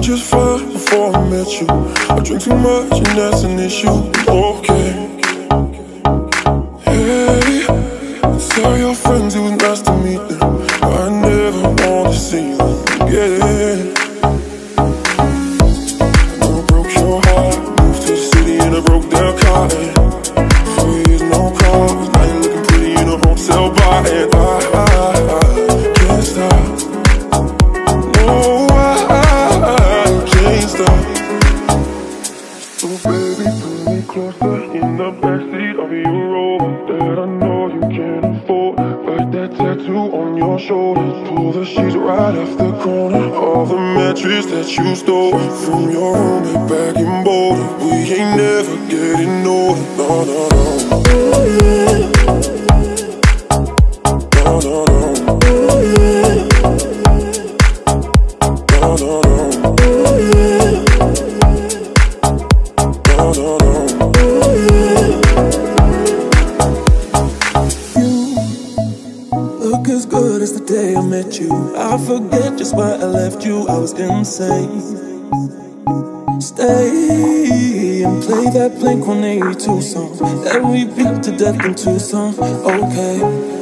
Just fell before I met you. I drink too much and that's an issue. Okay. Hey, tell your friends it was nice to meet them. I never want to see them again. I broke your heart, moved to the city in a broke down car. 3 years no calls, now you're looking pretty in a hotel bar. And I can't stop. No. In the backseat of your Rover that I know you can't afford, like that tattoo on your shoulders. Pull the sheets right off the corner, all the mattress that you stole from your roommate back in Boulder. We ain't never getting older. No, no, no. No, no, no. No, no, no. I forget just why I left you, I was insane. Stay and play that Blink 182 song that we beat to death in Tucson. Okay.